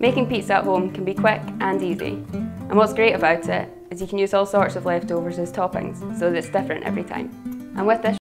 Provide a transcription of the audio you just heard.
Making pizza at home can be quick and easy, and what's great about it is you can use all sorts of leftovers as toppings so that it's different every time. And with this